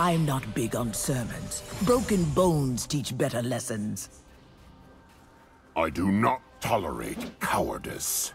I'm not big on sermons. Broken bones teach better lessons. I do not tolerate cowardice.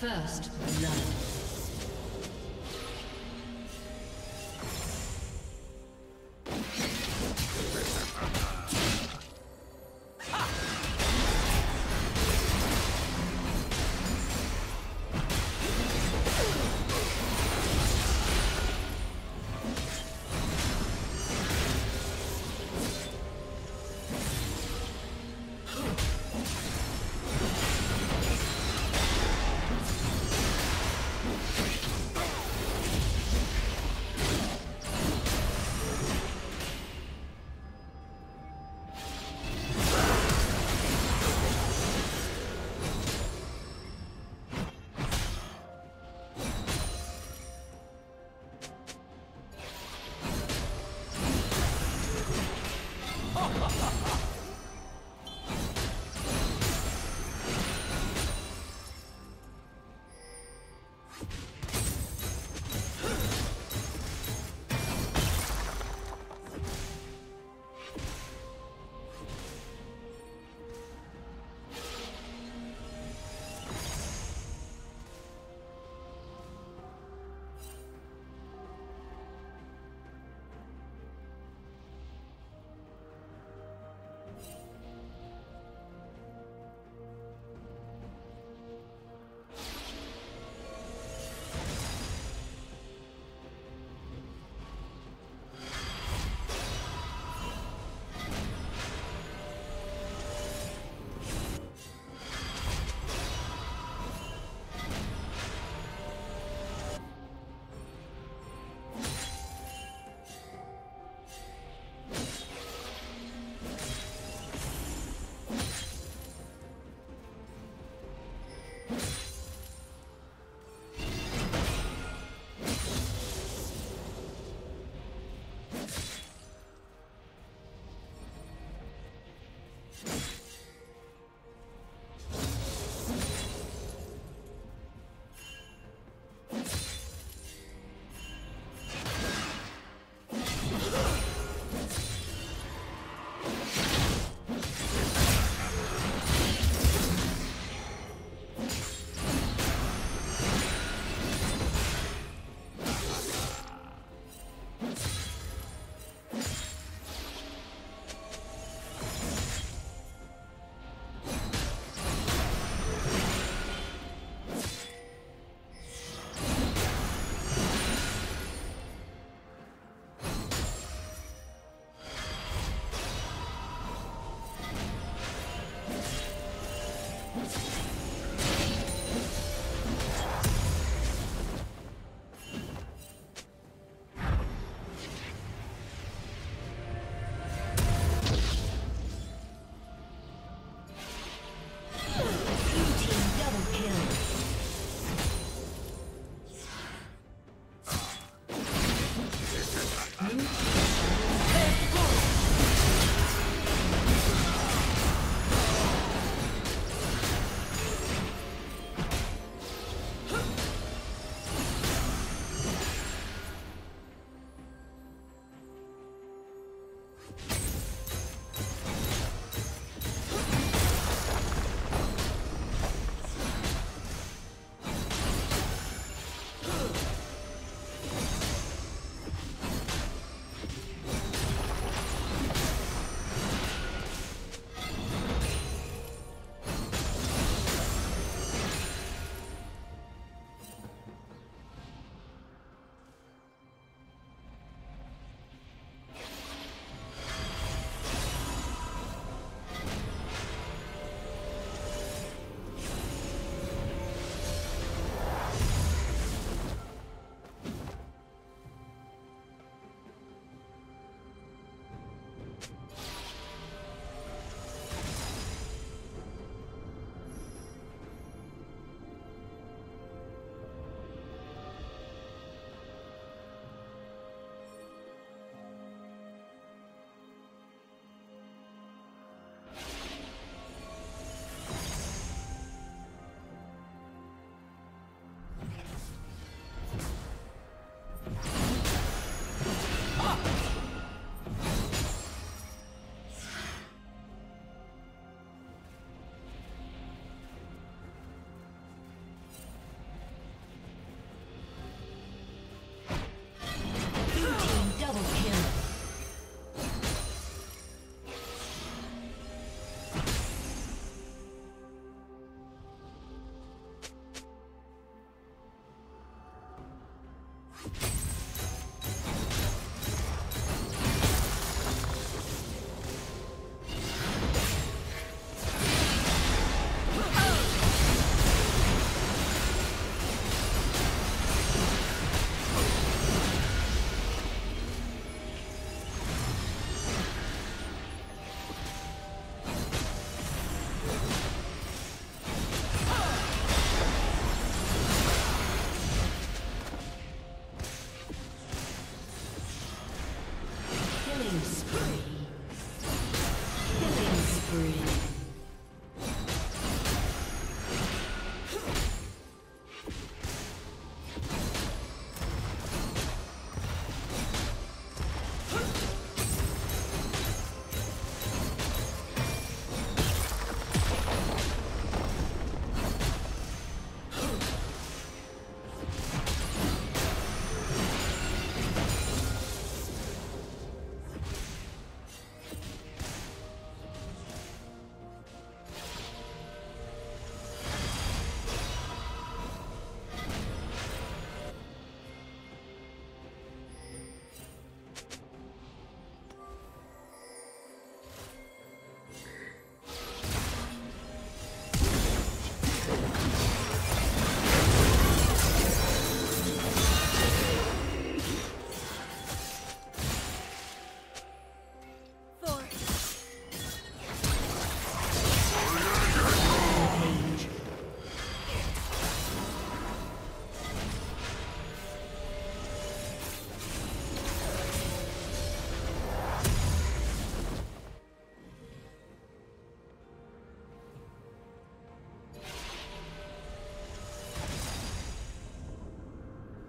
First blood.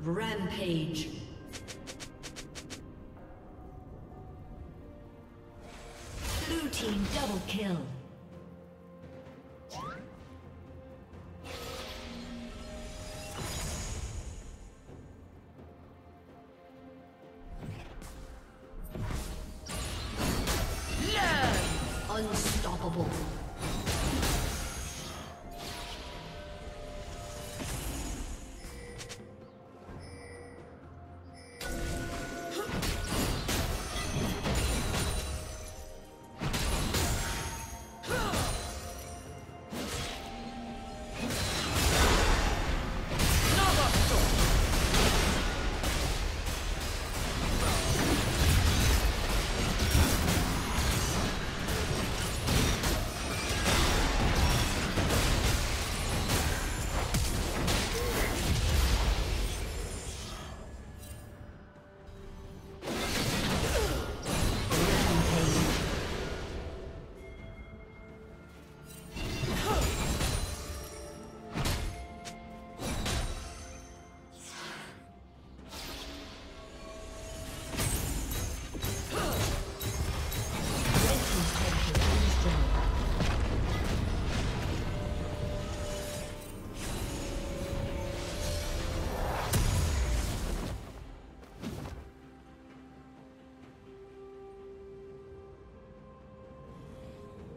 Rampage. Blue team double kill.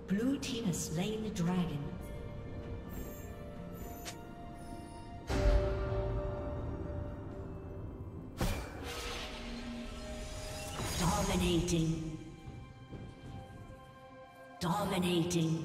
Blue team has slain the dragon. Dominating. Dominating.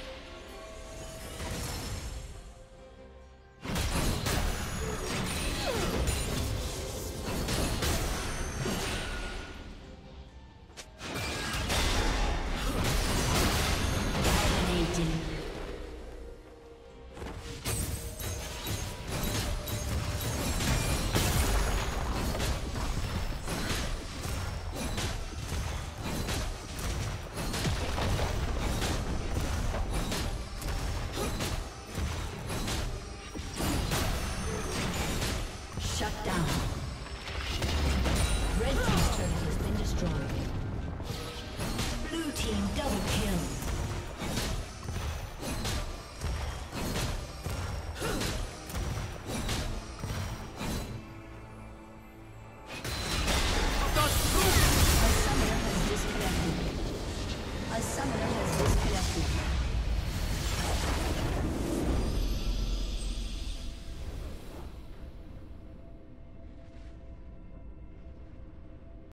Blue team double kill.